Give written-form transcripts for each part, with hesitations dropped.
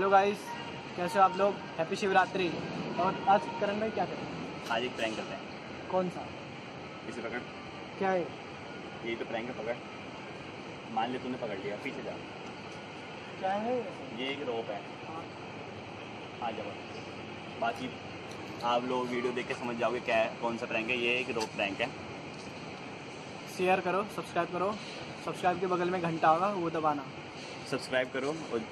Hello guys, कैसे हो आप लोग? हैप्पी शिवरात्रि। और आज करण भाई क्या करें? आज एक प्रैंक करते हैं। कौन सा? इसे पकड़। क्या है ये? तो प्रैंक है, पकड़। मान ले तूने पकड़ लिया, पीछे जा। क्या है ये? एक रोप है। हाँ जब बाकी आप लोग वीडियो देख के समझ जाओगे क्या है, कौन सा प्रैंक है। ये एक रोप प्रैंक है। शेयर करो, सब्सक्राइब करो। सब्सक्राइब के बगल में घंटा होगा, वो दबाना। सब्सक्राइब करो और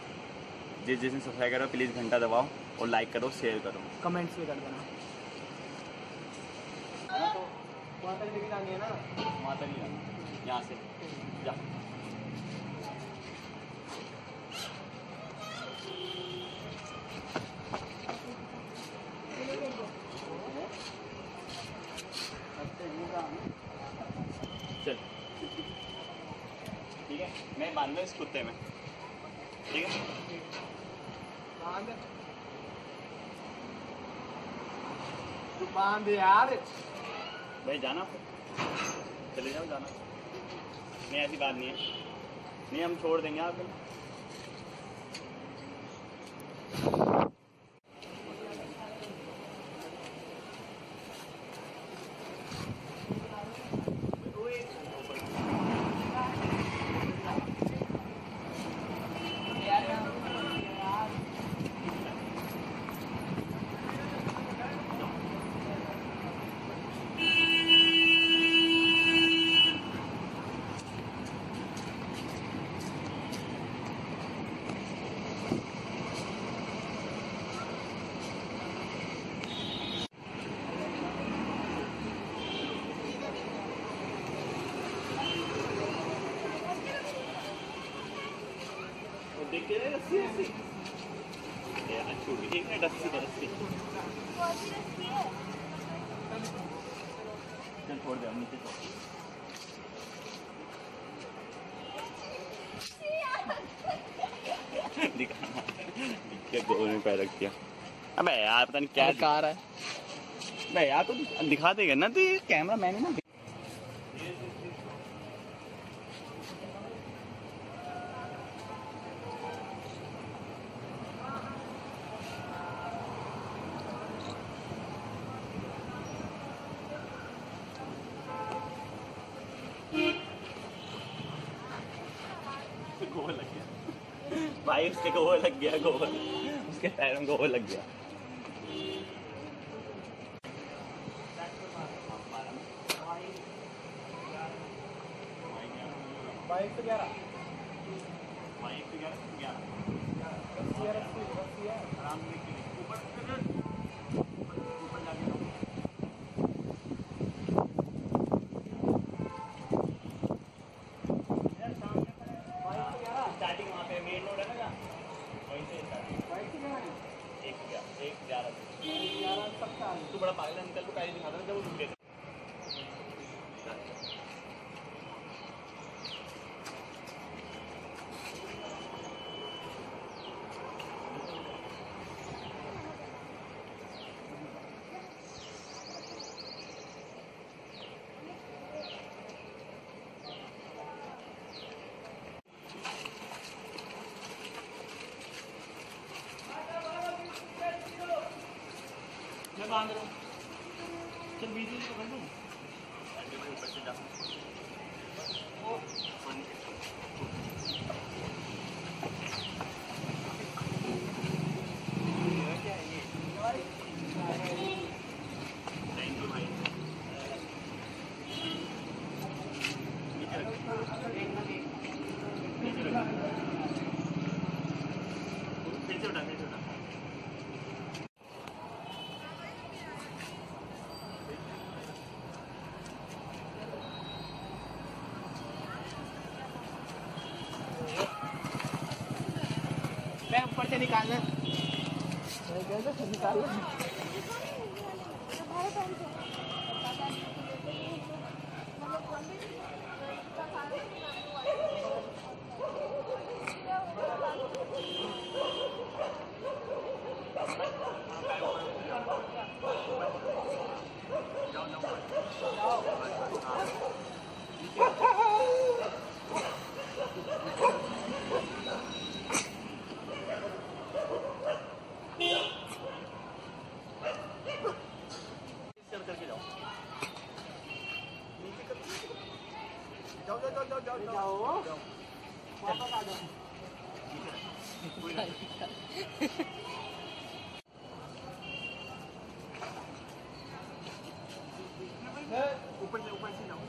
जिसने सब्सक्राइब करो प्लीज़ घंटा दबाओ और लाइक करो, शेयर करो, कमेंट्स भी कर देना। तो माता जी भी आनी है ना? माता जी यहाँ से जा। चल ठीक है, मैं बांध लूँ इस कुत्ते में। ठीक है, तू बांध यार। भाई जाना, चले जाओ, जाना। नहीं ऐसी बात नहीं है, नहीं हम छोड़ देंगे आपको। देखिए रस्सी रस्सी ये अच्छी एक मिनट, रस्सी रस्सी चल छोड़ दे। हम नीचे छोड़ दिखाना दिखा दो ने पैर रख दिया। अबे यार पता नहीं क्या कार है। अबे यार तो दिखा देगा ना, तो ये कैमरा मैन है ना। गोबर लग गया भाई, उसके गोबर लग गया, गोबर उसके पैरों में गोबर लग गया। तू बड़ा पागल अंकल को काहे दिखाता है जब वो रुक गए। मैं बांध रहा हूँ, चल बीच में पकड़ लूँ। ऊपर से जा निकालना, निकालना ऊपर से जाओ,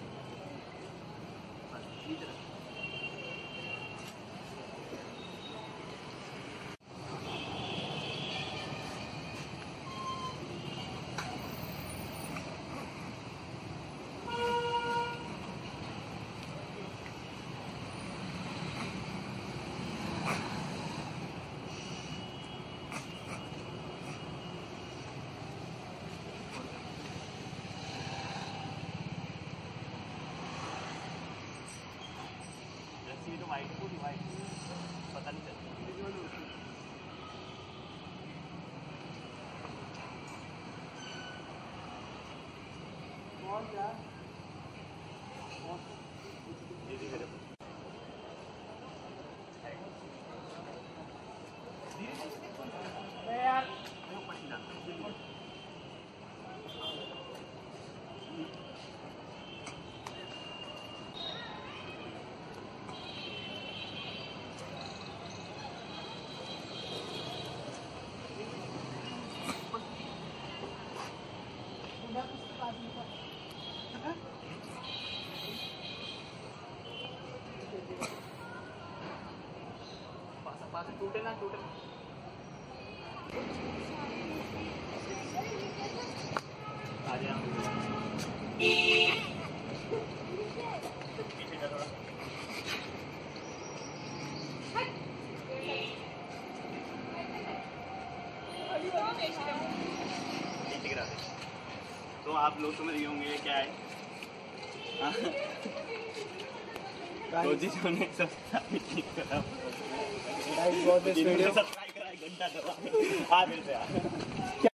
पता नहीं चलता। और क्या धीरे धीरे यार पसीना टूटे ना टूटे। तो आप लोग समझ रहे होंगे क्या है। तो जिन्होंने सब्सक्राइब करा बहुत घंटा दबा आज से